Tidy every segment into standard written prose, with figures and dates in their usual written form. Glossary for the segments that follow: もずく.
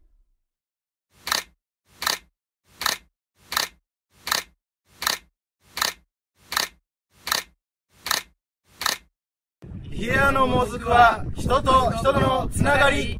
平野のもずくは人と人とのつながり。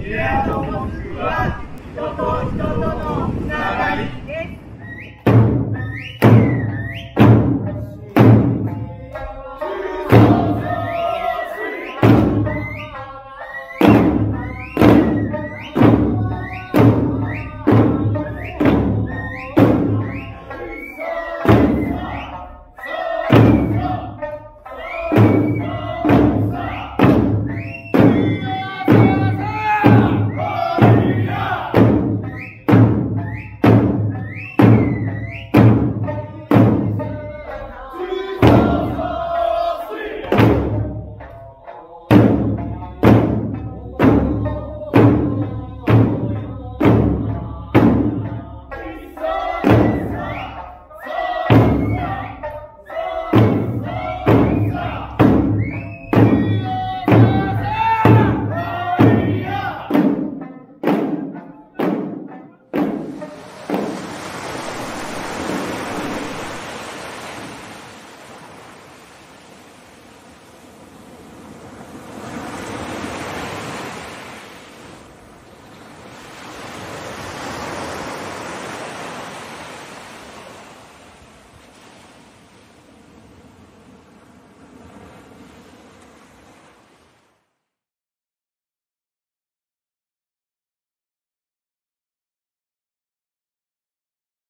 Yeah,